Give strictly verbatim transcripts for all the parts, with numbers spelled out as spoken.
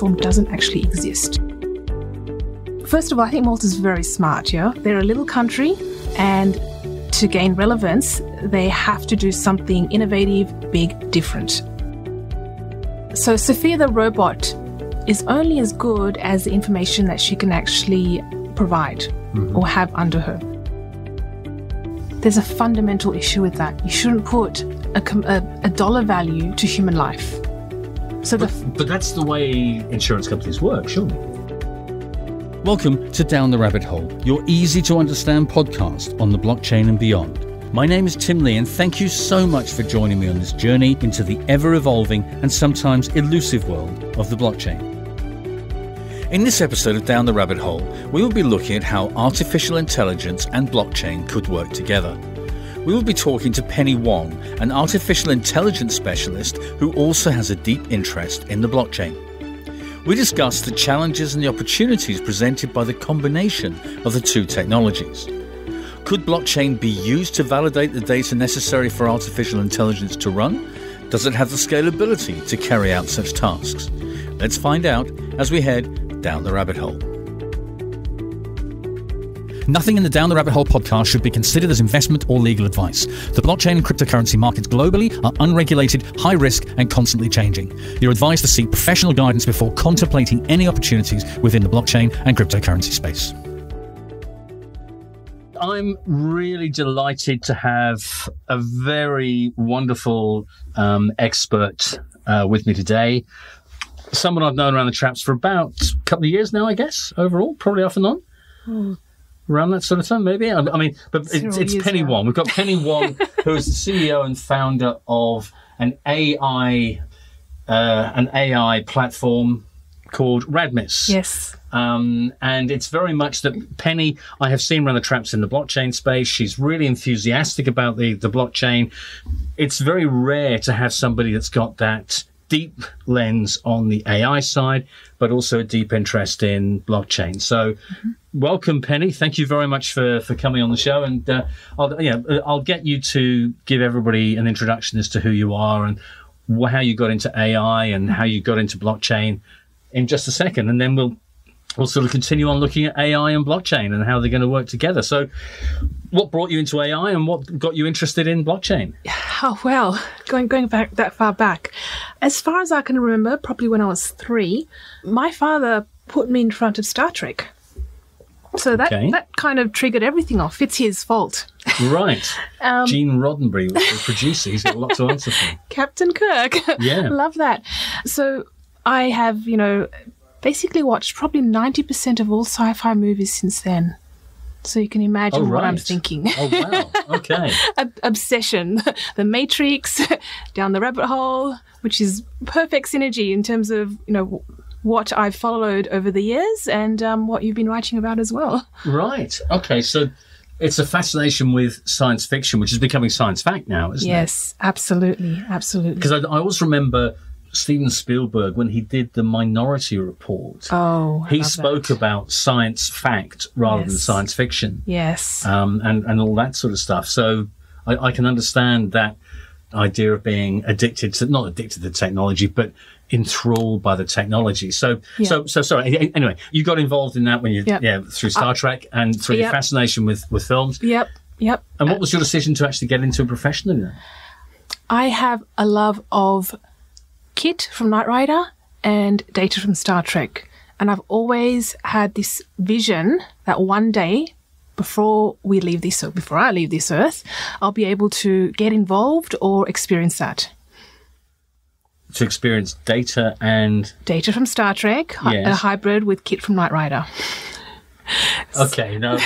form doesn't actually exist. First of all, I think Malta's very smart, yeah? They're a little country, and to gain relevance, they have to do something innovative, big, different. So Sophia the robot is only as good as the information that she can actually provide mm-hmm. or have under her. There's a fundamental issue with that. You shouldn't put a, a, a dollar value to human life. So, but, the f- but that's the way insurance companies work, surely. Welcome to Down the Rabbit Hole, your easy-to-understand podcast on the blockchain and beyond. My name is Tim Lea, and thank you so much for joining me on this journey into the ever-evolving and sometimes elusive world of the blockchain. In this episode of Down the Rabbit Hole, we will be looking at how artificial intelligence and blockchain could work together. We will be talking to Penny Wong, an artificial intelligence specialist who also has a deep interest in the blockchain. We discuss the challenges and the opportunities presented by the combination of the two technologies. Could blockchain be used to validate the data necessary for artificial intelligence to run? Does it have the scalability to carry out such tasks? Let's find out as we head down the rabbit hole. Nothing in the Down the Rabbit Hole podcast should be considered as investment or legal advice. The blockchain and cryptocurrency markets globally are unregulated, high risk, and constantly changing. You're advised to seek professional guidance before contemplating any opportunities within the blockchain and cryptocurrency space. I'm really delighted to have a very wonderful um, expert uh, with me today. Someone I've known around the traps for about a couple of years now, I guess, overall, probably off and on. Mm. Around that sort of time, maybe. I, I mean, but it's, it's Penny Wong. We've got Penny Wong, who is the C E O and founder of an A I uh, an A I platform called Radmiss. Yes. Um, and it's very much that Penny, I have seen around the traps in the blockchain space. She's really enthusiastic about the, the blockchain. It's very rare to have somebody that's got that deep lens on the A I side, but also a deep interest in blockchain. So mm-hmm. welcome, Penny. Thank you very much for, for coming on the show. And uh, I'll, you know, I'll get you to give everybody an introduction as to who you are and wh- how you got into A I and how you got into blockchain in just a second. And then we'll we'll sort of continue on looking at A I and blockchain and how they're going to work together. So what brought you into A I and what got you interested in blockchain? Oh, well, going going back that far back. As far as I can remember, probably when I was three, my father put me in front of Star Trek. So that, okay. that kind of triggered everything off. It's his fault. Right. um, Gene Roddenberry was the producer. He's got a lot to answer for. Captain Kirk. Yeah. Love that. So I have, you know, basically watched probably ninety percent of all sci-fi movies since then. So you can imagine oh, right. what I'm thinking. Oh, wow. Okay. Ob- obsession. The Matrix, Down the Rabbit Hole, which is perfect synergy in terms of, you know, what I've followed over the years and um, what you've been writing about as well. Right. Okay. So it's a fascination with science fiction, which is becoming science fact now, isn't yes, it? Yes, absolutely. Absolutely. Because I, I always remember Steven Spielberg, when he did the Minority Report, oh, he spoke that. about science fact rather yes. than science fiction. Yes. Um, and, and all that sort of stuff. So I, I can understand that idea of being addicted to, not addicted to technology, but enthralled by the technology. So, yeah. so, so sorry. Anyway, you got involved in that when you, yep. yeah, through Star uh, Trek and through yep. your fascination with, with films. Yep. Yep. And what uh, was your decision to actually get into a profession in that? I have a love of Kit from Knight Rider and Data from Star Trek. And I've always had this vision that one day, before we leave this earth, before I leave this earth, I'll be able to get involved or experience that. To experience Data and Data from Star Trek, yes. a hybrid with Kit from Knight Rider. Okay, no.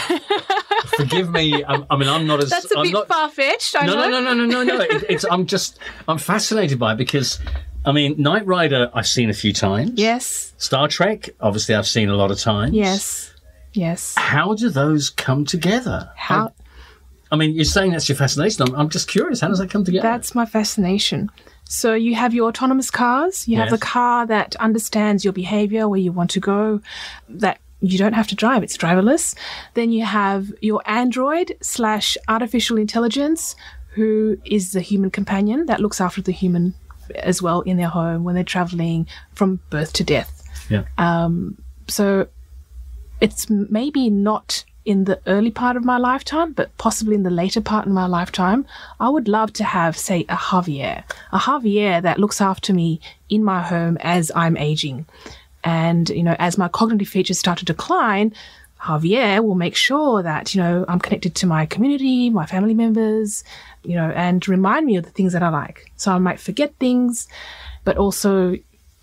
Forgive me. I'm, I mean, I'm not as. That's a I'm bit not, far-fetched. I no, know. no, no, no, no, no, no. It, it's. I'm just. I'm fascinated by it because. I mean, Knight Rider, I've seen a few times. Yes. Star Trek, obviously, I've seen a lot of times. Yes. Yes. How do those come together? How? I, I mean, you're saying that's your fascination. I'm, I'm just curious. How does that come together? That's my fascination. So you have your autonomous cars. You yes. have the car that understands your behavior, where you want to go, that you don't have to drive. It's driverless. Then you have your android slash artificial intelligence, who is the human companion that looks after the human as well in their home when they're traveling from birth to death. Yeah. Um, so it's maybe not in the early part of my lifetime, but possibly in the later part of my lifetime, I would love to have, say, a Javier, a Javier that looks after me in my home as I'm aging. And, you know, as my cognitive features start to decline, Javier will make sure that, you know, I'm connected to my community, my family members, you know, and remind me of the things that I like. So I might forget things, but also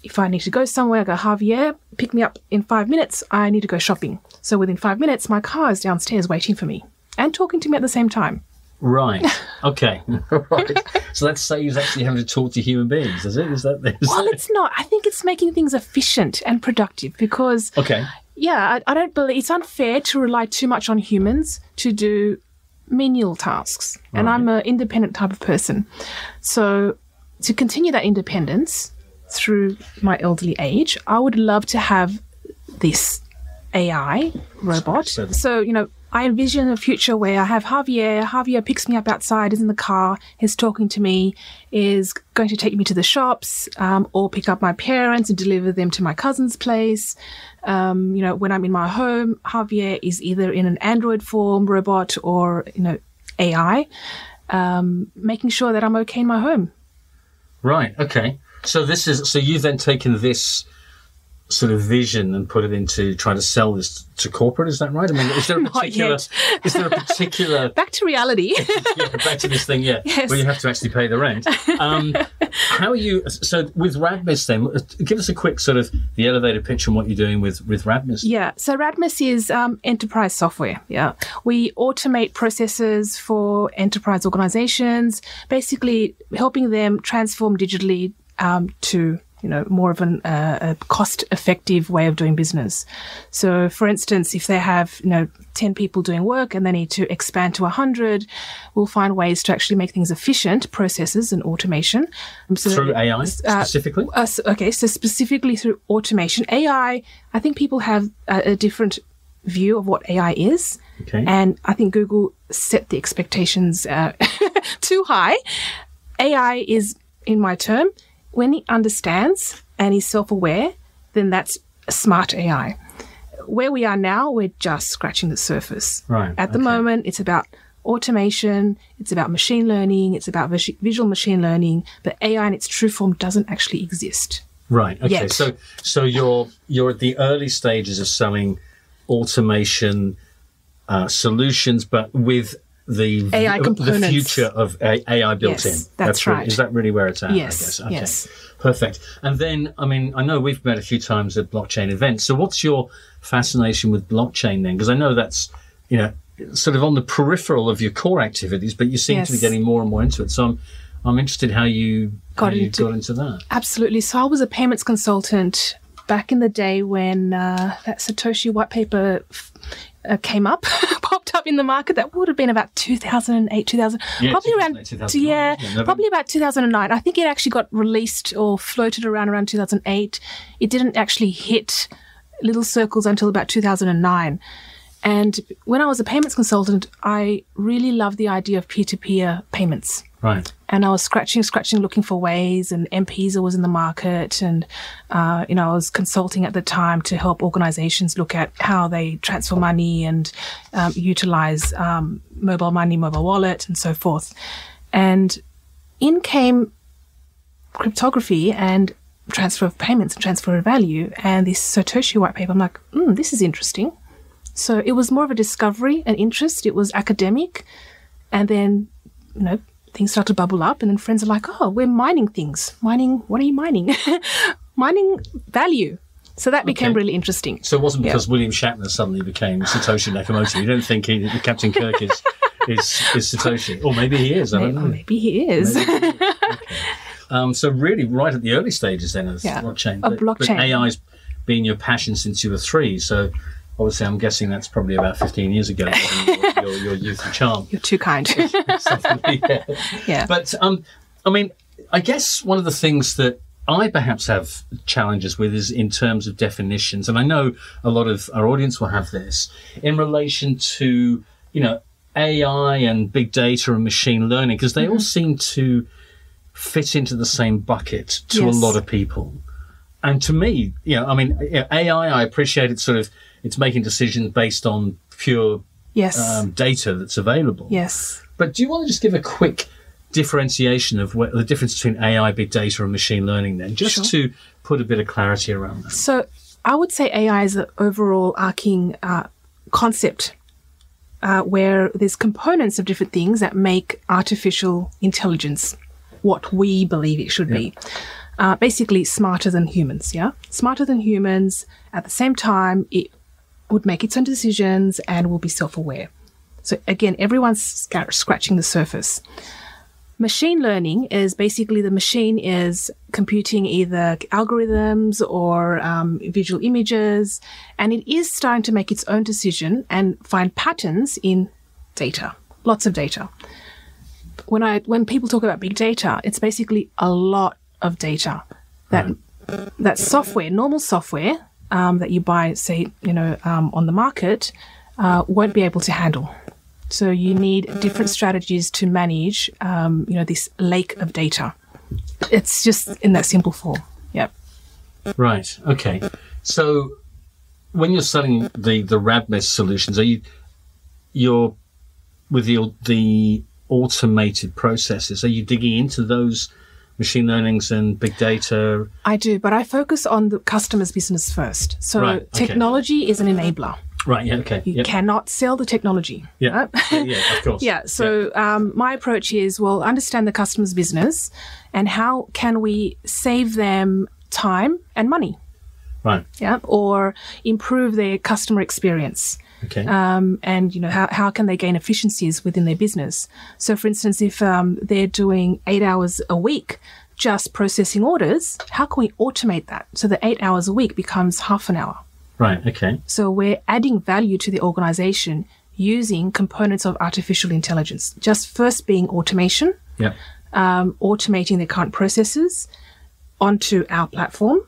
if I need to go somewhere, I go, Javier, pick me up in five minutes. I need to go shopping. So within five minutes, my car is downstairs waiting for me and talking to me at the same time. Right. Okay. Right. So that saves actually having to talk to human beings, is it? Is that this? Well, it's not. I think it's making things efficient and productive because, okay. yeah, I, I don't believe it's unfair to rely too much on humans to do menial tasks. Right. And I'm an independent type of person. So to continue that independence through my elderly age, I would love to have this A I robot. Sorry. So, you know, I envision a future where I have Javier. Javier picks me up outside, is in the car, is talking to me, is going to take me to the shops, um, or pick up my parents and deliver them to my cousin's place. Um, you know, when I'm in my home, Javier is either in an Android form robot or, you know, A I, um, making sure that I'm okay in my home. Right. Okay. So this is, so you've then taken this sort of vision and put it into trying to sell this to corporate, is that right? I mean, is there a particular is there a particular back to reality yeah, back to this thing yeah yes. where you have to actually pay the rent. Um how are you, so with Radmiss then, give us a quick sort of the elevator pitch on what you're doing with with Radmiss. Yeah, so Radmiss is um enterprise software. Yeah, we automate processes for enterprise organizations, basically helping them transform digitally um to you know, more of an, uh, a cost-effective way of doing business. So, for instance, if they have, you know, ten people doing work and they need to expand to one hundred, we'll find ways to actually make things efficient, processes and automation. So through that, A I, uh, specifically? Uh, okay, so specifically through automation. A I, I think people have a, a different view of what A I is. Okay. And I think Google set the expectations uh, too high. A I is, in my term, when he understands and is self-aware, then that's smart A I. Where we are now, we're just scratching the surface. Right. At the okay. moment, it's about automation, it's about machine learning, it's about vis visual machine learning, but A I in its true form doesn't actually exist. Right. Okay. Yet. So, so you're you're at the early stages of selling automation uh, solutions, but with the A I components. The future of A I built yes, in. That's, that's right. Really, is that really where it's at? Yes. I guess. Okay. Yes. Perfect. And then, I mean, I know we've met a few times at blockchain events. So, what's your fascination with blockchain then? Because I know that's, you know, sort of on the peripheral of your core activities, but you seem yes. to be getting more and more into it. So, I'm, I'm interested how you got, how into, you got into that. Absolutely. So, I was a payments consultant back in the day when uh, that Satoshi white paper Uh, came up, popped up in the market. That would have been about two thousand eight, two thousand, yeah, probably around, yeah, yeah probably about two thousand nine. I think it actually got released or floated around around two thousand eight. It didn't actually hit little circles until about two thousand nine. And when I was a payments consultant, I really loved the idea of peer-to-peer payments. Right. And I was scratching, scratching, looking for ways, and M-Pesa was in the market. And, uh, you know, I was consulting at the time to help organizations look at how they transfer money and um, utilize um, mobile money, mobile wallet, and so forth. And in came cryptography and transfer of payments and transfer of value. And this Satoshi white paper, I'm like, mm, this is interesting. So it was more of a discovery, an interest. It was academic. And then, you know, things start to bubble up, and then friends are like, oh, we're mining things. Mining, what are you mining? Mining value. So that okay. became really interesting. So it wasn't because yeah. William Shatner suddenly became Satoshi Nakamoto. You don't think he, Captain Kirk is, is, is Satoshi. Or maybe he is. I don't maybe, know. Maybe he is. Maybe he is. Okay. um, so really right at the early stages then of yeah. blockchain. But, blockchain. But A I's been your passion since you were three. So obviously, I'm guessing that's probably about fifteen years ago. Your, your, your youth and charm. You're too kind. yeah. yeah. But um, I mean, I guess one of the things that I perhaps have challenges with is in terms of definitions, and I know a lot of our audience will have this in relation to you know A I and big data and machine learning, because they mm-hmm. all seem to fit into the same bucket to yes. a lot of people. And to me, you know, I mean, A I, I appreciate it sort of, it's making decisions based on pure yes. um, data that's available. Yes. But do you want to just give a quick differentiation of what, the difference between A I, big data, and machine learning then, just sure. to put a bit of clarity around that? So I would say A I is an overall arcing uh, concept uh, where there's components of different things that make artificial intelligence what we believe it should yeah. be. Uh, basically smarter than humans, yeah? Smarter than humans. At the same time, it would make its own decisions and will be self-aware. So again, everyone's sc- scratching the surface. Machine learning is basically the machine is computing either algorithms or um, visual images, and it is starting to make its own decision and find patterns in data, lots of data. When I when people talk about big data, it's basically a lot of data that right. that software, normal software um, that you buy, say, you know, um, on the market uh, won't be able to handle. So you need different strategies to manage, um, you know, this lake of data. It's just in that simple form. Yeah. Right. Okay. So when you're selling the the Radmiss solutions, are you you're with the the automated processes? Are you digging into those? Machine learnings and big data? I do, but I focus on the customer's business first. So right, okay. technology is an enabler. Right, yeah, okay. You yep. cannot sell the technology. Yeah, right? yeah, of course. Yeah, so yep. um, my approach is, well, understand the customer's business and how can we save them time and money? Right. Yeah, or improve their customer experience. Okay. Um, and, you know, how, how can they gain efficiencies within their business? So, for instance, if um, they're doing eight hours a week just processing orders, how can we automate that? So the eight hours a week becomes half an hour. Right, okay. So we're adding value to the organization using components of artificial intelligence, just first being automation, yeah. um, automating their current processes onto our platform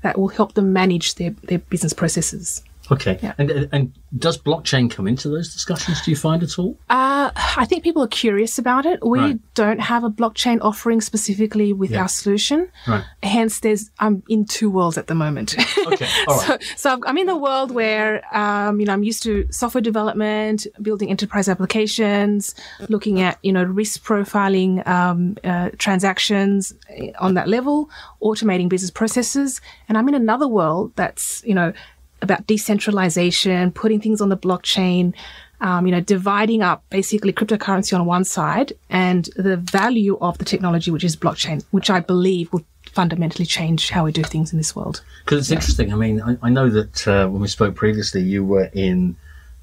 that will help them manage their, their business processes. Okay. Yeah. And and does blockchain come into those discussions, do you find, at all? Uh, I think people are curious about it. We right. don't have a blockchain offering specifically with yeah. our solution. Right. Hence, there's I'm in two worlds at the moment. Okay. All right. So, so I'm in the world where um, you know, I'm used to software development, building enterprise applications, looking at, you know, risk profiling um, uh, transactions on that level, automating business processes. And I'm in another world that's, you know, about decentralization, putting things on the blockchain, um, you know, dividing up basically cryptocurrency on one side and the value of the technology, which is blockchain, which I believe will fundamentally change how we do things in this world. Because it's yeah. interesting. I mean, I, I know that uh, when we spoke previously, you were in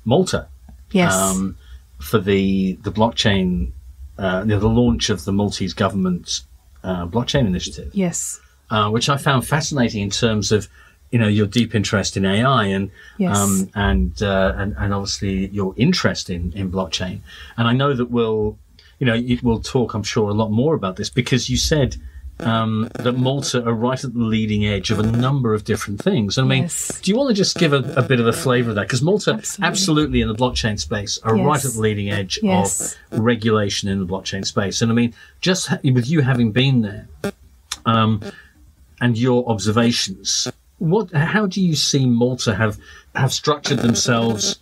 Malta. Yes. Um, for the, the blockchain, uh, you know, the launch of the Maltese government uh, blockchain initiative. Yes. Uh, which I found fascinating in terms of, you know, your deep interest in A I and yes. um, and, uh, and and obviously your interest in, in blockchain. And I know that we'll, you know, it will talk, I'm sure, a lot more about this because you said um, that Malta are right at the leading edge of a number of different things. I mean, yes. do you want to just give a, a bit of a flavour of that? Because Malta absolutely. absolutely in the blockchain space are yes. right at the leading edge yes. of regulation in the blockchain space. And I mean, just ha- with you having been there um, and your observations, What? How do you see Malta have, have structured themselves?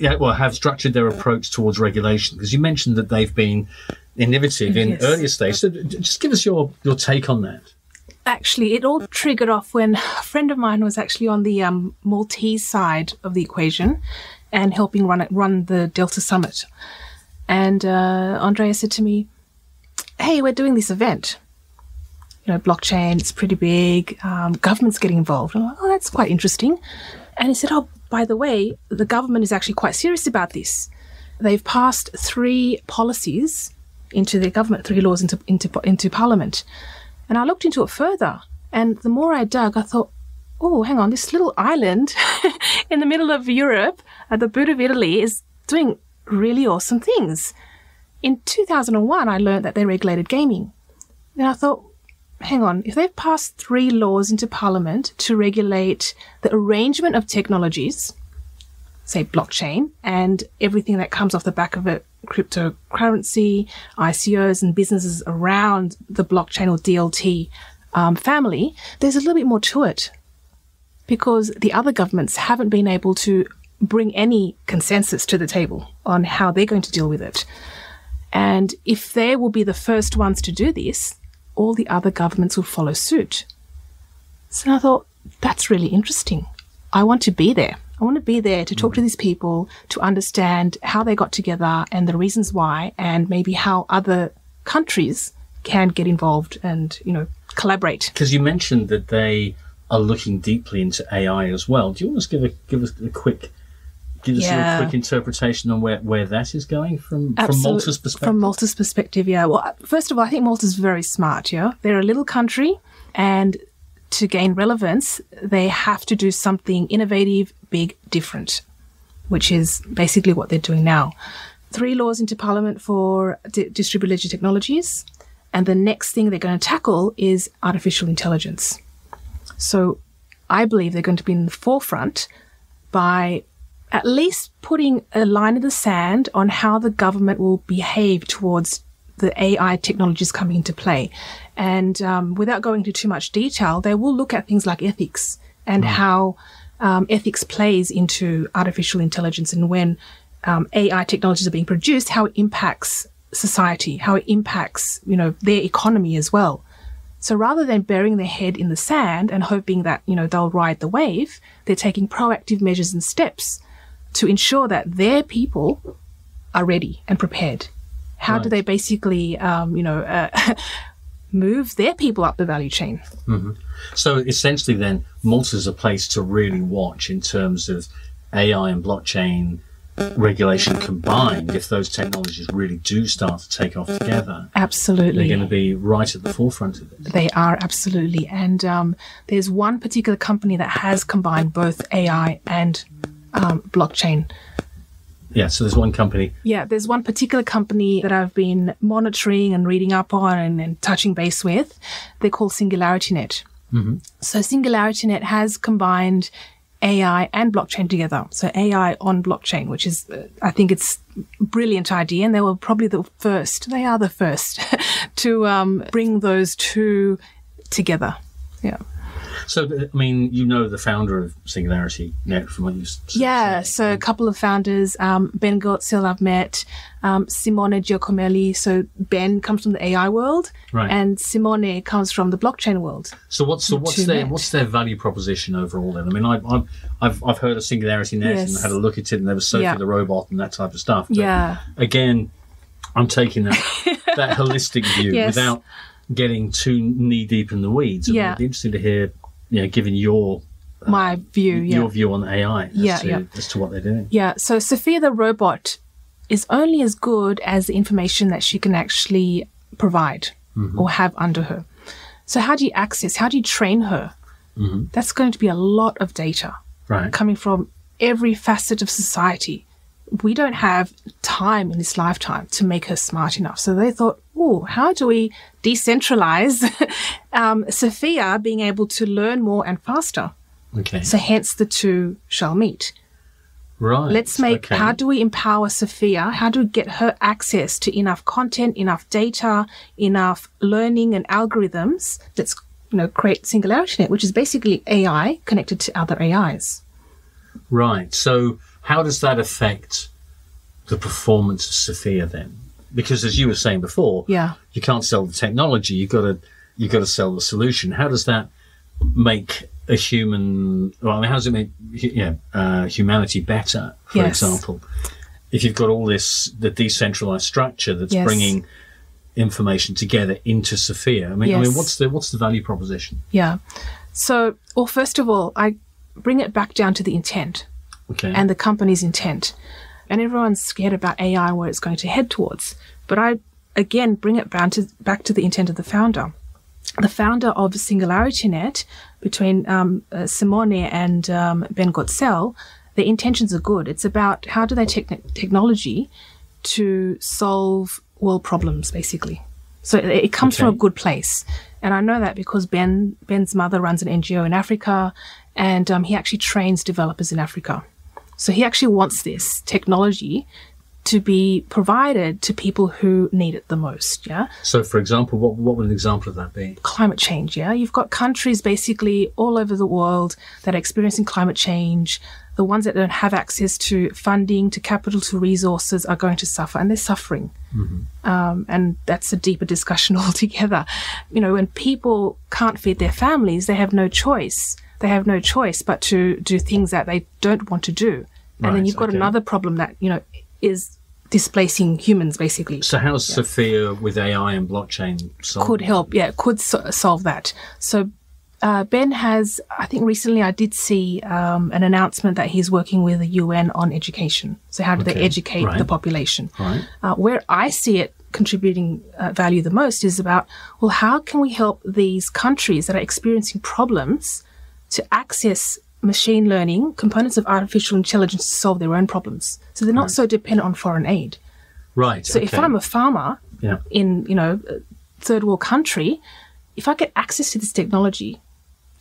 Yeah, well, have structured their approach towards regulation, because you mentioned that they've been innovative in yes. earlier stages. So just give us your, your take on that. Actually, it all triggered off when a friend of mine was actually on the um, Maltese side of the equation and helping run it, run the Delta Summit. And uh, Andrea said to me, "Hey, we're doing this event. You know, blockchain, it's pretty big. Um, government's getting involved." I'm like, "Oh, that's quite interesting." And he said, "Oh, by the way, the government is actually quite serious about this. They've passed three policies into their government, three laws into into into Parliament." And I looked into it further, and the more I dug, I thought, "Oh, hang on, this little island in the middle of Europe, at the boot of Italy, is doing really awesome things." In two thousand one, I learned that they regulated gaming, and I thought, hang on, if they've passed three laws into Parliament to regulate the arrangement of technologies, say blockchain, and everything that comes off the back of it, cryptocurrency, I C Os and businesses around the blockchain or D L T um, family, there's a little bit more to it, because the other governments haven't been able to bring any consensus to the table on how they're going to deal with it. And if they will be the first ones to do this, all the other governments will follow suit. So I thought, that's really interesting. I want to be there. I want to be there to talk to these people, to understand how they got together and the reasons why, and maybe how other countries can get involved and, you know, collaborate. Because you mentioned that they are looking deeply into A I as well. Do you want to give a give us a quick give us yeah. a quick interpretation on where, where that is going from, from Malta's perspective? From Malta's perspective, yeah. Well, first of all, I think Malta's very smart, yeah. They're a little country, and to gain relevance, they have to do something innovative, big, different, which is basically what they're doing now. Three laws into Parliament for di distributed technologies, and the next thing they're going to tackle is artificial intelligence. So I believe they're going to be in the forefront by at least putting a line in the sand on how the government will behave towards the A I technologies coming into play. And um, without going into too much detail, they will look at things like ethics and right. how um, ethics plays into artificial intelligence, and when um, A I technologies are being produced, how it impacts society, how it impacts, you know, their economy as well. So rather than burying their head in the sand and hoping that, you know, they'll ride the wave, they're taking proactive measures and steps to ensure that their people are ready and prepared. How right. do they basically, um, you know, uh, move their people up the value chain? Mm-hmm. So essentially then, Malta's a place to really watch in terms of A I and blockchain regulation combined, if those technologies really do start to take off together. Absolutely. They're going to be right at the forefront of it. They are, absolutely. And um, there's one particular company that has combined both A I and um, blockchain. Yeah, so there's one company. Yeah, there's one particular company that I've been monitoring and reading up on and, and touching base with. They're called SingularityNet. Mm-hmm. So SingularityNet has combined A I and blockchain together. So A I on blockchain, which is, uh, I think it's a brilliant idea. And they were probably the first, they are the first to um, bring those two together. Yeah. So, I mean, you know the founder of SingularityNet from what you said. Yeah, so a couple of founders, um, Ben Goertzel I've met, um, Simone Giacomelli. So Ben comes from the A I world, right. and Simone comes from the blockchain world. So what's so what's their met. what's their value proposition overall then? I mean, I've I've I've, I've heard of SingularityNet yes. and had a look at it, and there was Sophia yeah. the robot and that type of stuff. But yeah. Again, I'm taking that that holistic view yes. without getting too knee deep in the weeds. I mean, yeah, it'd be interesting to hear. You know, given your uh, my view, yeah. your view on A I, as, yeah, to, yeah. as to what they're doing. Yeah. So Sophia the robot is only as good as the information that she can actually provide mm-hmm. or have under her. So how do you access? How do you train her? Mm-hmm. That's going to be a lot of data right. coming from every facet of society. We don't have time in this lifetime to make her smart enough. So they thought, oh, how do we decentralize um, Sophia being able to learn more and faster? Okay. So hence the two shall meet. Right. Let's make, okay. how do we empower Sophia? How do we get her access to enough content, enough data, enough learning and algorithms that's, you know, create SingularityNet, which is basically A I connected to other A Is. Right. So how does that affect the performance of Sophia then? Because as you were saying before, yeah. you can't sell the technology, you've got to you've got to sell the solution. How does that make a human, well, I mean, how does it make you know, uh, humanity better, for yes. example? If you've got all this, the decentralized structure that's yes. bringing information together into Sophia, I mean, yes. I mean, what's the, what's the value proposition? Yeah. So, well, first of all, I bring it back down to the intent. Okay. And the company's intent. And everyone's scared about A I, where it's going to head towards. But I, again, bring it back to, back to the intent of the founder. The founder of SingularityNet, between um, uh, Simone and um, Ben Goertzel, their intentions are good. It's about how do they take technology to solve world problems, basically. So it, it comes okay. from a good place. And I know that because Ben Ben's mother runs an N G O in Africa, and um, he actually trains developers in Africa. So he actually wants this technology to be provided to people who need it the most, yeah? So, for example, what, what would an example of that be? Climate change, yeah? You've got countries basically all over the world that are experiencing climate change. The ones that don't have access to funding, to capital, to resources are going to suffer, and they're suffering. Mm-hmm. Um, and that's a deeper discussion altogether. You know, when people can't feed their families, they have no choice. They have no choice but to do things that they don't want to do. And right, then you've got okay. another problem that, you know, is displacing humans, basically. So how's yeah. Sophia with A I and blockchain solve Could help, yeah, could so solve that. So uh, Ben has, I think recently I did see um, an announcement that he's working with the U N on education. So how do okay. they educate right. the population? Right. Uh, where I see it contributing uh, value the most is about, well, how can we help these countries that are experiencing problems to access machine learning, components of artificial intelligence to solve their own problems. So they're not right. so dependent on foreign aid. Right. So okay. if I'm a farmer yeah. in, you know, a third world country, if I get access to this technology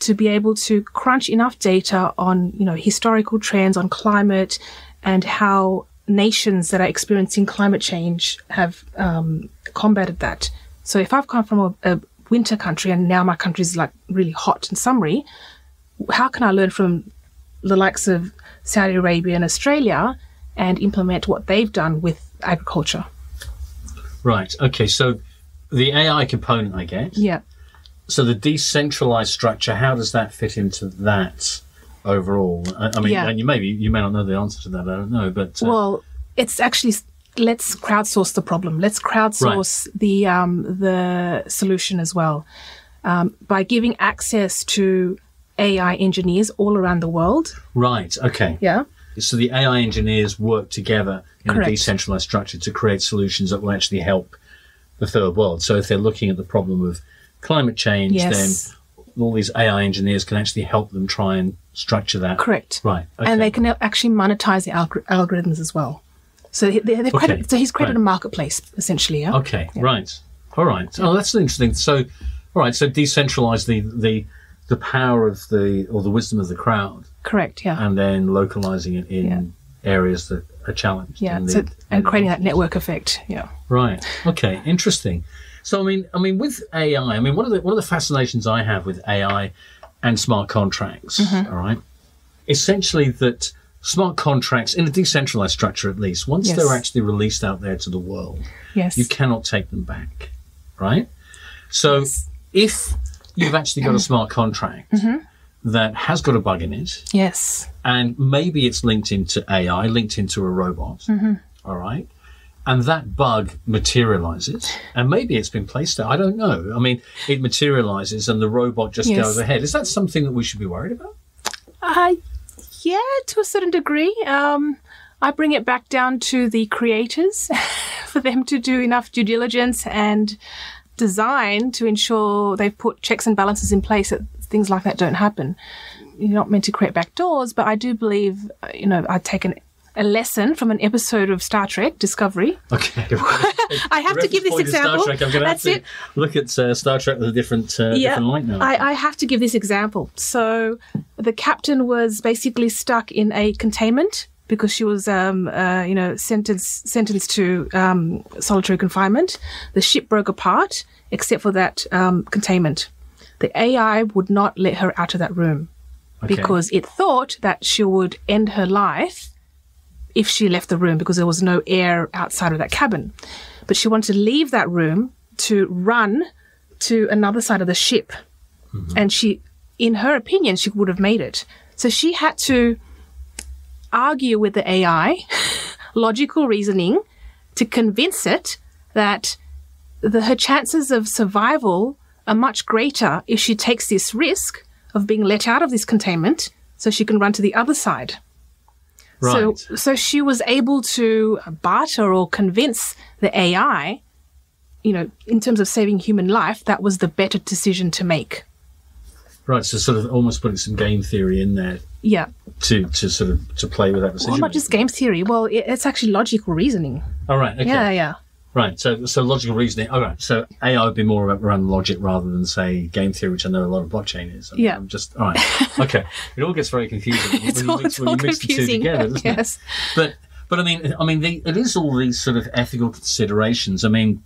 to be able to crunch enough data on, you know, historical trends on climate and how nations that are experiencing climate change have um, combated that. So if I've come from a, a winter country and now my country's like really hot and summery, how can I learn from the likes of Saudi Arabia and Australia and implement what they've done with agriculture? Right. Okay. So the A I component, I guess. Yeah. So the decentralized structure, how does that fit into that overall? I, I mean, yeah. and you maybe you may not know the answer to that. I don't know, but uh, well, it's actually let's crowdsource the problem. Let's crowdsource right. the um, the solution as well um, by giving access to A I engineers all around the world. Right, okay. Yeah. So the A I engineers work together in Correct. a decentralized structure to create solutions that will actually help the third world. So if they're looking at the problem of climate change, yes. then all these A I engineers can actually help them try and structure that. Correct. Right. Okay. And they can actually monetize the algor algorithms as well. So, they're, they're okay. credit, so he's created right. a marketplace, essentially. Yeah? Okay, yeah. right. All right. Yeah. Oh, that's interesting. So, all right, so decentralize the... the the power of the, or the wisdom of the crowd. Correct, yeah. And then localising it in yeah. areas that are challenged. Yeah, and, so, the, and creating that network effect, yeah. Right, okay, interesting. So, I mean, I mean, with A I, I mean, one of the, one of the fascinations I have with A I and smart contracts, mm-hmm. all right, essentially that smart contracts, in a decentralised structure at least, once yes. they're actually released out there to the world, yes. you cannot take them back, right? So, yes. if... you've actually got a smart contract mm-hmm. that has got a bug in it. Yes. And maybe it's linked into A I, linked into a robot. Mm-hmm. All right. And that bug materializes. And maybe it's been placed there. I don't know. I mean, it materializes and the robot just yes. goes ahead. Is that something that we should be worried about? Uh, yeah, to a certain degree. Um, I bring it back down to the creators for them to do enough due diligence and design to ensure they've put checks and balances in place that things like that don't happen. You're not meant to create backdoors, but I do believe, you know, I've taken a lesson from an episode of Star Trek: Discovery. Okay. I have to give this example. Star Trek, I'm going to have to look at uh, Star Trek with a different, uh, yeah, different light now. I, I have to give this example. So the captain was basically stuck in a containment because she was, um, uh, you know, sentenced sentenced to um, solitary confinement. The ship broke apart, except for that um, containment. The A I would not let her out of that room okay. because it thought that she would end her life if she left the room because there was no air outside of that cabin. But she wanted to leave that room to run to another side of the ship. Mm-hmm. And she, in her opinion, she would have made it. So she had to argue with the A I, logical reasoning, to convince it that the, her chances of survival are much greater if she takes this risk of being let out of this containment so she can run to the other side. Right. So, so she was able to barter or convince the A I, you know, in terms of saving human life, that was the better decision to make. Right, so sort of almost putting some game theory in there. Yeah. To to sort of to play with that decision. Well, not just game theory. Well, it, it's actually logical reasoning. All right. Okay. Yeah, yeah. Right. So so logical reasoning. All right. So A I would be more about around logic rather than say game theory, which I know a lot of blockchain is. I mean, yeah. I'm just all right. Okay. It all gets very confusing. It's when all, you mix, it's when all you mix confusing. The two together, doesn't yes. it? But But I mean, I mean, the, it is all these sort of ethical considerations. I mean,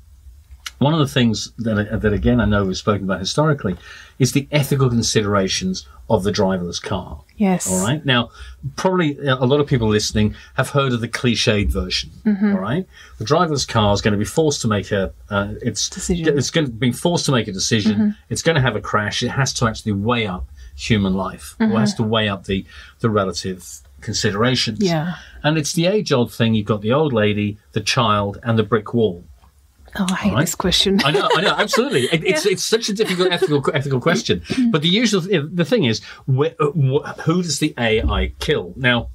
one of the things that, that again, I know we've spoken about historically is the ethical considerations of the driverless car. Yes. All right. Now, probably a lot of people listening have heard of the cliched version. Mm-hmm. All right. The driverless car is going to be forced to make a uh, it's decision. It's going to be forced to make a decision. Mm-hmm. It's going to have a crash. It has to actually weigh up human life. Mm-hmm. Or has to weigh up the the relative considerations. Yeah. And it's the age-old thing. You've got the old lady, the child, and the brick wall. Oh, I hate right. this question. I know, I know, absolutely. It, yeah. It's it's such a difficult ethical ethical question. But the usual the thing is, wh wh who does the A I kill? Now,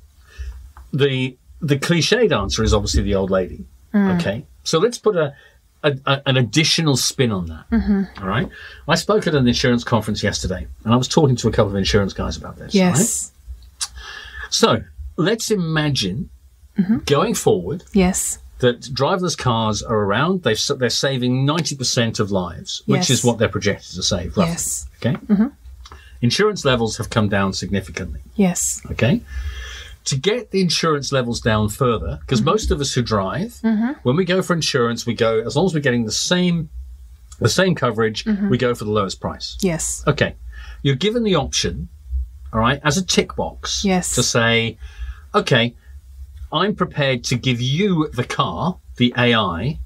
the the cliched answer is obviously the old lady. Mm. Okay, so let's put a, a, a an additional spin on that. Mm-hmm. All right, I spoke at an insurance conference yesterday, and I was talking to a couple of insurance guys about this. Yes. Right? So let's imagine mm-hmm. going forward. Yes. That driverless cars are around. They've, they're saving ninety percent of lives, yes. which is what they're projected to save, roughly. Yes. Okay? Mm-hmm. Insurance levels have come down significantly. Yes. Okay? To get the insurance levels down further, because mm-hmm. most of us who drive, mm-hmm. when we go for insurance, we go, as long as we're getting the same, the same coverage, mm-hmm. we go for the lowest price. Yes. Okay. You're given the option, all right, as a tick box yes. to say, okay, I'm prepared to give you, the car, the A I,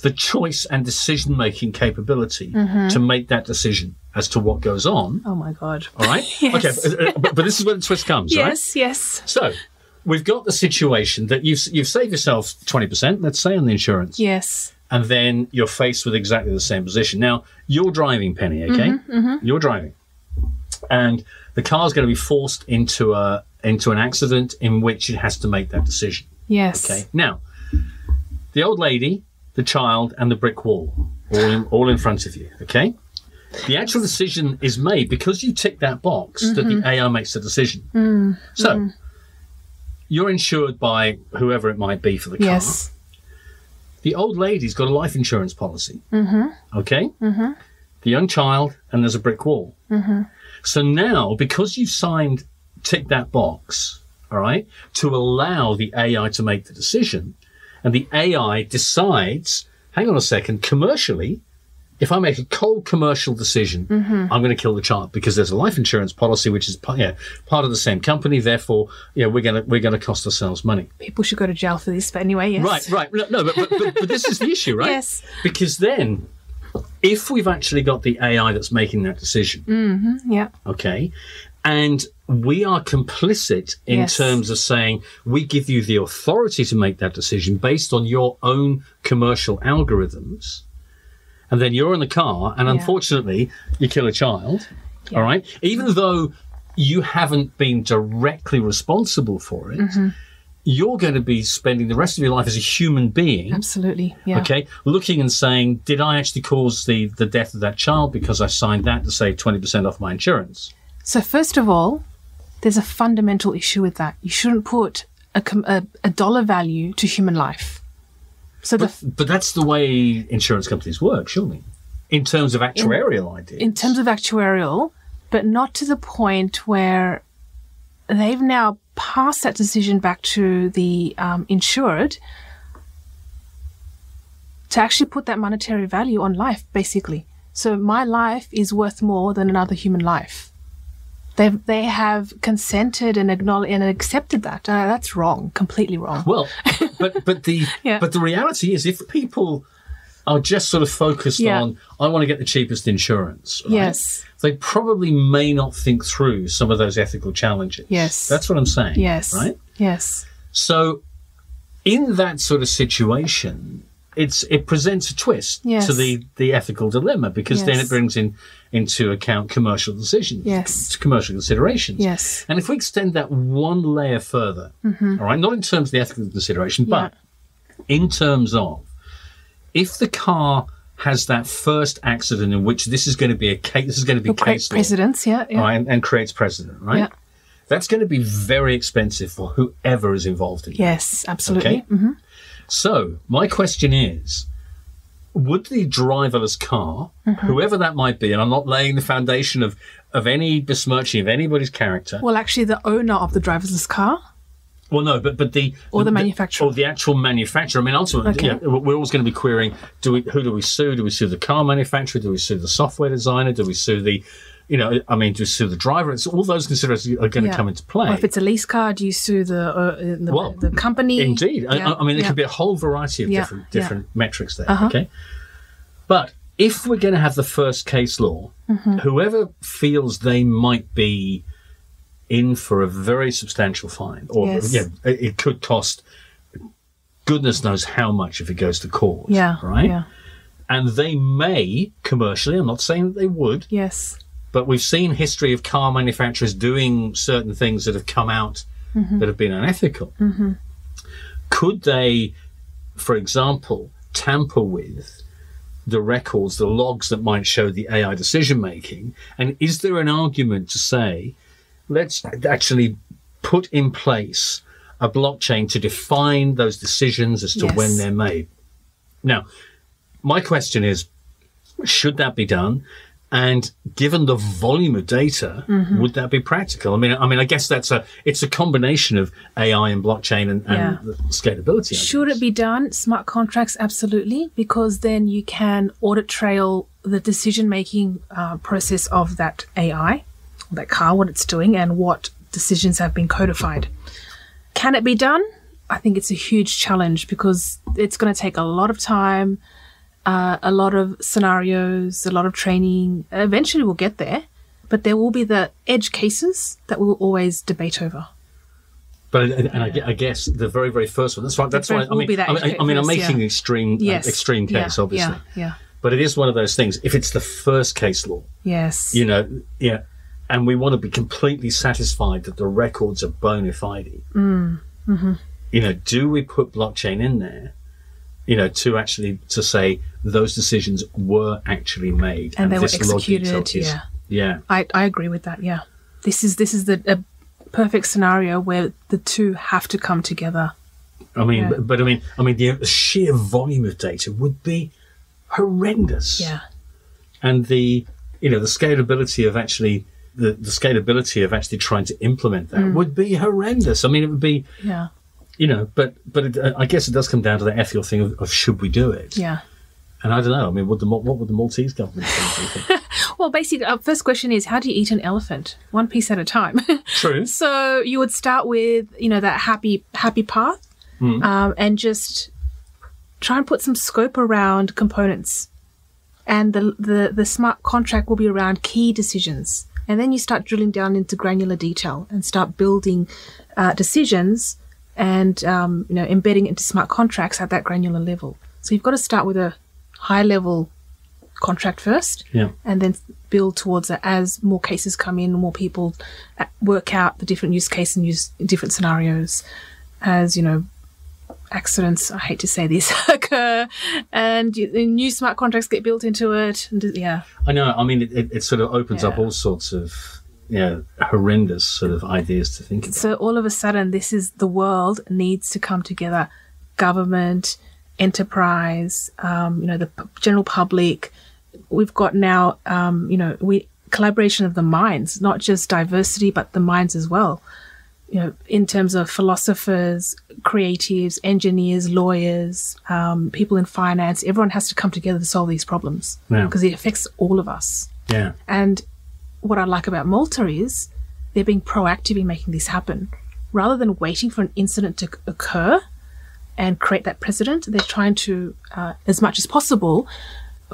the choice and decision-making capability mm-hmm. to make that decision as to what goes on. Oh, my God. All right? Yes. Okay, but, but this is where the twist comes, yes, right? Yes, yes. So we've got the situation that you've, you've saved yourself twenty percent, let's say, on the insurance. Yes. And then you're faced with exactly the same position. Now, you're driving, Penny, okay? Mm-hmm, mm-hmm. You're driving. And the car's going to be forced into a... into an accident in which it has to make that decision. Yes. Okay. Now, the old lady, the child, and the brick wall, all in, all in front of you, okay? The actual decision is made because you tick that box mm-hmm. that the A I makes the decision. Mm. So, mm. you're insured by whoever it might be for the car. Yes. The old lady's got a life insurance policy, mm-hmm. okay? Mm-hmm. The young child, and there's a brick wall. Mm-hmm. So now, because you've signed... tick that box, all right, to allow the A I to make the decision. And the A I decides, hang on a second, commercially, if I make a cold commercial decision, mm-hmm. I'm going to kill the child because there's a life insurance policy, which is yeah, part of the same company. Therefore, yeah, we're going to we're going to cost ourselves money. People should go to jail for this, but anyway, yes. Right, right. No, no but, but, but this is the issue, right? Yes. Because then... if we've actually got the A I that's making that decision, mm-hmm, yeah, okay, and we are complicit in yes. terms of saying we give you the authority to make that decision based on your own commercial algorithms, and then you're in the car, and yeah. unfortunately, you kill a child, yeah. all right, even though you haven't been directly responsible for it. Mm-hmm. You're going to be spending the rest of your life as a human being. Absolutely. Yeah. Okay. Looking and saying, did I actually cause the, the death of that child because I signed that to save twenty percent off my insurance? So first of all, there's a fundamental issue with that. You shouldn't put a, a, a dollar value to human life. So, But, the but that's the way insurance companies work, surely, in terms of actuarial in, ideas. In terms of actuarial, but not to the point where they've now pass that decision back to the um, insured to actually put that monetary value on life, basically. So my life is worth more than another human life. They've, they have consented and acknowledged and accepted that. Uh, that's wrong, completely wrong. Well, but, but, the, yeah. but the reality is if people are just sort of focused yeah. on, I want to get the cheapest insurance. Right? Yes. They probably may not think through some of those ethical challenges. Yes. That's what I'm saying. Yes. Right? Yes. So in that sort of situation, it's it presents a twist yes. to the, the ethical dilemma because yes. then it brings in into account commercial decisions, yes. commercial considerations. Yes. And if we extend that one layer further, mm-hmm. all right, not in terms of the ethical consideration, yeah. but in terms of if the car has that first accident in which this is going to be a case, this is going to be It'll case law, precedence, yeah, yeah. Right, and, and creates precedent, right? Yeah. That's going to be very expensive for whoever is involved in it. Yes, absolutely. Okay? Mm-hmm. So my question is, would the driverless car, mm-hmm. whoever that might be, and I'm not laying the foundation of, of any besmirching of anybody's character. Well, actually, the owner of the driverless car Well, no, but but the or the, the manufacturer or the actual manufacturer. I mean, ultimately, okay. yeah, we're always going to be querying: Do we? Who do we sue? Do we sue the car manufacturer? Do we sue the software designer? Do we sue the, you know, I mean, do we sue the driver? It's all those considerations are going yeah. to come into play. Or if it's a lease car, do you sue the uh, the, well, the company? Indeed, yeah. I, I mean, there yeah. could be a whole variety of yeah. different different yeah. metrics there. Uh-huh. Okay, but if we're going to have the first case law, mm-hmm. whoever feels they might be in for a very substantial fine, or yes. yeah, it, it could cost goodness knows how much if it goes to court, yeah, right? Yeah. And they may commercially, I'm not saying that they would, yes, but we've seen history of car manufacturers doing certain things that have come out mm-hmm. that have been unethical. Mm-hmm. Could they, for example, tamper with the records, the logs that might show the A I decision making? And is there an argument to say, let's actually put in place a blockchain to define those decisions as to yes. when they're made? Now, my question is, should that be done? And given the volume of data, mm-hmm. would that be practical? I mean, I mean, I guess that's a it's a combination of A I and blockchain and, yeah. and scalability. I should guess. It be done? Smart contracts, absolutely, because then you can audit trail the decision-making uh, process of that A I. That car, what it's doing and what decisions have been codified. Can it be done? I think it's a huge challenge because it's going to take a lot of time, uh, a lot of scenarios, a lot of training. Eventually we'll get there, but there will be the edge cases that we'll always debate over. But and, and I, I guess the very, very first one, that's right. That's why I mean, that I, mean, I, I mean, I'm making yeah. extreme, yes. uh, extreme case, yeah, obviously. Yeah, yeah. But it is one of those things. If it's the first case law, yes, you know, yeah. and we want to be completely satisfied that the records are bona fide. Mm. Mm-hmm. You know, do we put blockchain in there, you know, to actually to say those decisions were actually made and, and they this were executed? Yeah, is, yeah. I, I agree with that. Yeah, this is this is the a perfect scenario where the two have to come together. I mean, yeah. but, but I mean, I mean, the sheer volume of data would be horrendous. Yeah, and the you know the scalability of actually. The, the scalability of actually trying to implement that mm. would be horrendous. I mean, it would be, yeah, you know, but but it, uh, I guess it does come down to the ethical thing of, of should we do it? Yeah. And I don't know. I mean, would the, what would the Maltese government think? Well, basically, our first question is, how do you eat an elephant? One piece at a time. True. So you would start with, you know, that happy happy path mm. um, and just try and put some scope around components. And the the, the smart contract will be around key decisions. And then you start drilling down into granular detail and start building uh, decisions and um, you know embedding into smart contracts at that granular level. So you've got to start with a high-level contract first, yeah. and then build towards that as more cases come in, more people work out the different use case and use different scenarios. As you know, accidents, I hate to say this, occur, and you, new smart contracts get built into it. And, yeah, I know. I mean, it, it sort of opens yeah. up all sorts of you know, horrendous sort of ideas to think about. So all of a sudden, this is the world needs to come together: government, enterprise, um, you know, the general public. We've got now, um, you know, we collaboration of the minds, not just diversity, but the minds as well. You know, in terms of philosophers, creatives, engineers, lawyers, um, people in finance, everyone has to come together to solve these problems because yeah. it affects all of us. Yeah. And what I like about Malta is they're being proactive in making this happen. Rather than waiting for an incident to occur and create that precedent, they're trying to, uh, as much as possible,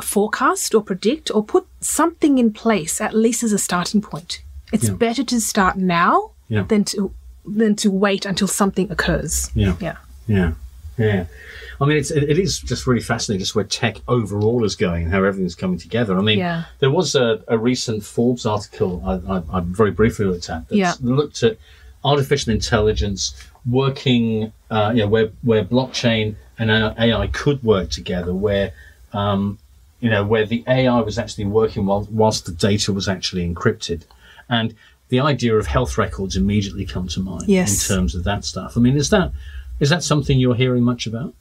forecast or predict or put something in place, at least as a starting point. It's yeah. better to start now yeah. than to than to wait until something occurs. Yeah, yeah, yeah, yeah. I mean, it's, it, it is just really fascinating just where tech overall is going and how everything's coming together. I mean, yeah. there was a, a recent Forbes article I, I, I very briefly looked at that yeah. looked at artificial intelligence working, uh, you know, where where blockchain and A I could work together, where um, you know where the A I was actually working while, whilst the data was actually encrypted. And the idea of health records immediately come to mind yes. in terms of that stuff. I mean, is that is that something you're hearing much about?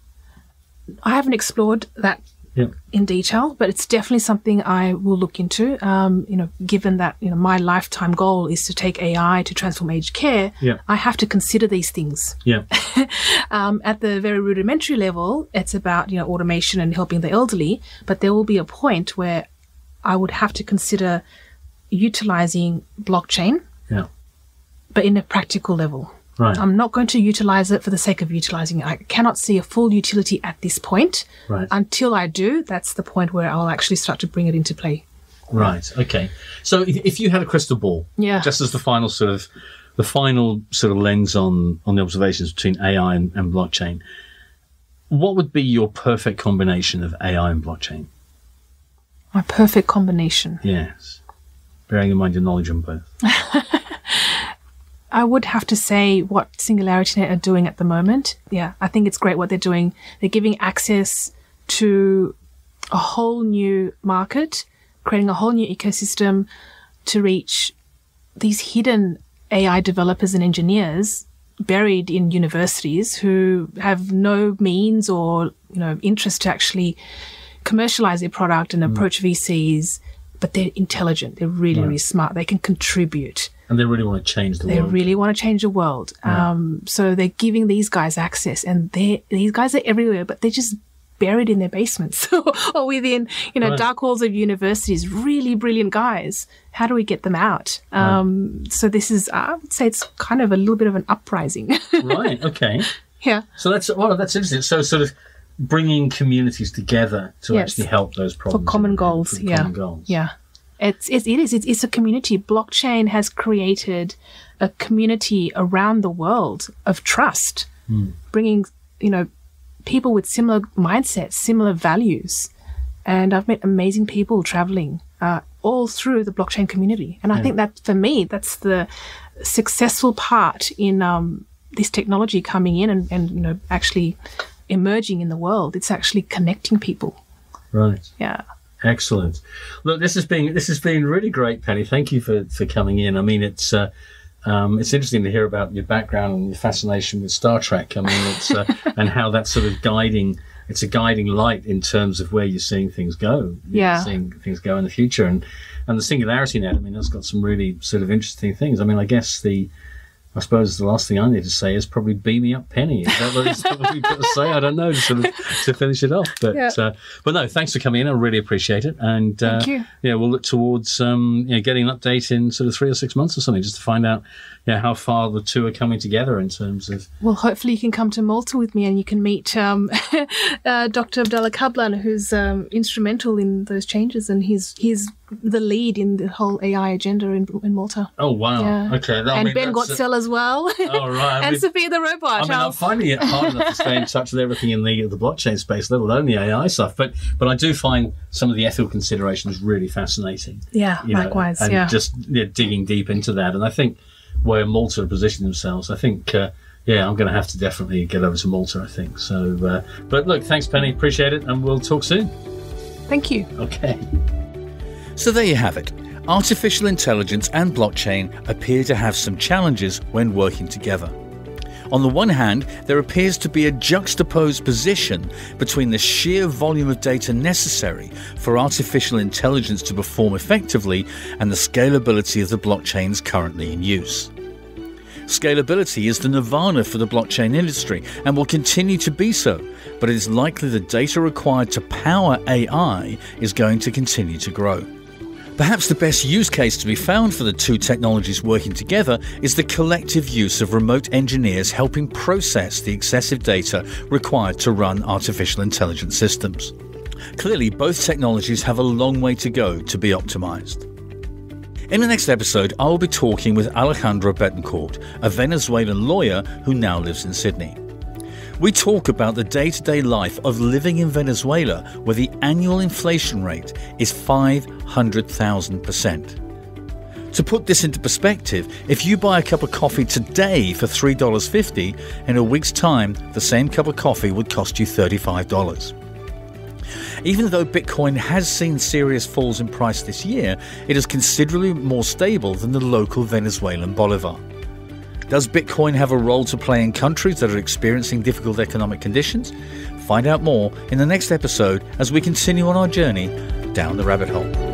I haven't explored that yeah. in detail, but it's definitely something I will look into. Um, you know, given that you know my lifetime goal is to take A I to transform aged care, yeah. I have to consider these things. Yeah. um, at the very rudimentary level, it's about you know automation and helping the elderly, but there will be a point where I would have to consider utilizing blockchain, yeah. but in a practical level. Right. I'm not going to utilize it for the sake of utilizing it. I cannot see a full utility at this point. Right. Until I do, that's the point where I'll actually start to bring it into play. Right. Okay. So if you had a crystal ball, yeah. just as the final sort of the final sort of lens on on the observations between A I and, and blockchain, what would be your perfect combination of A I and blockchain? My perfect combination. Yes. Bearing in mind your knowledge on both. I would have to say what SingularityNet are doing at the moment. Yeah, I think it's great what they're doing. They're giving access to a whole new market, creating a whole new ecosystem to reach these hidden A I developers and engineers buried in universities who have no means or you know interest to actually commercialize their product and approach mm. V Cs, but they're intelligent. They're really, yeah. really smart. They can contribute. And they really want to change the they world. They really want to change the world. Yeah. Um, so they're giving these guys access, and they these guys are everywhere, but they're just buried in their basements or within you know right. dark halls of universities. Really brilliant guys. How do we get them out? Um, right. So this is, I would say, it's kind of a little bit of an uprising. Right. Okay. Yeah. So that's well, that's interesting. So sort of bringing communities together to yes. actually help those problems for common goals. For yeah. Common goals. Yeah. It's, it's, it is. It's, it's a community. Blockchain has created a community around the world of trust, mm. bringing, you know, people with similar mindsets, similar values. And I've met amazing people traveling uh, all through the blockchain community. And I yeah. think that, for me, that's the successful part in um, this technology coming in and, and, you know, actually emerging in the world. It's actually connecting people. Right. Yeah. Excellent. Look, this has been this has been really great, Penny. Thank you for, for coming in. I mean, it's uh, um, it's interesting to hear about your background and your fascination with Star Trek. I mean, it's uh, and how that's sort of guiding. It's a guiding light in terms of where you're seeing things go. Yeah, you're seeing things go in the future, and and the SingularityNet. I mean, that's got some really sort of interesting things. I mean, I guess the I suppose the last thing I need to say is probably beam me up, Penny. Is that what you've got to say? I don't know, to, sort of, to finish it off. But yeah. uh, but no, thanks for coming in. I really appreciate it. And Thank uh, you. Yeah, we'll look towards um, you know, getting an update in sort of three or six months or something, just to find out you know, how far the two are coming together in terms of. Well, hopefully you can come to Malta with me and you can meet um, uh, Doctor Abdallah Khablan, who's um, instrumental in those changes, and he's he's. the lead in the whole A I agenda in, in Malta. Oh, wow. Yeah. Okay. And mean, Ben Goertzel as well. Oh, right. and I mean, Sophia the robot. I mean, I'm finding it hard enough to stay in touch with everything in the, the blockchain space, let alone the A I stuff. But but I do find some of the ethical considerations really fascinating. Yeah, likewise. Know, and yeah. just yeah, digging deep into that. And I think where Malta have positioned themselves, I think, uh, yeah, I'm going to have to definitely get over to Malta, I think. So, uh, but look, thanks, Penny. Appreciate it. And we'll talk soon. Thank you. Okay. So there you have it. Artificial intelligence and blockchain appear to have some challenges when working together. On the one hand, there appears to be a juxtaposed position between the sheer volume of data necessary for artificial intelligence to perform effectively and the scalability of the blockchains currently in use. Scalability is the nirvana for the blockchain industry and will continue to be so, but it is likely the data required to power A I is going to continue to grow. Perhaps the best use case to be found for the two technologies working together is the collective use of remote engineers helping process the excessive data required to run artificial intelligence systems. Clearly, both technologies have a long way to go to be optimized. In the next episode, I will be talking with Alejandro Betancourt, a Venezuelan lawyer who now lives in Sydney. We talk about the day-to-day life of living in Venezuela, where the annual inflation rate is five hundred thousand percent. To put this into perspective, if you buy a cup of coffee today for three dollars fifty, in a week's time, the same cup of coffee would cost you thirty-five dollars. Even though Bitcoin has seen serious falls in price this year, it is considerably more stable than the local Venezuelan bolivar. Does Bitcoin have a role to play in countries that are experiencing difficult economic conditions? Find out more in the next episode as we continue on our journey down the rabbit hole.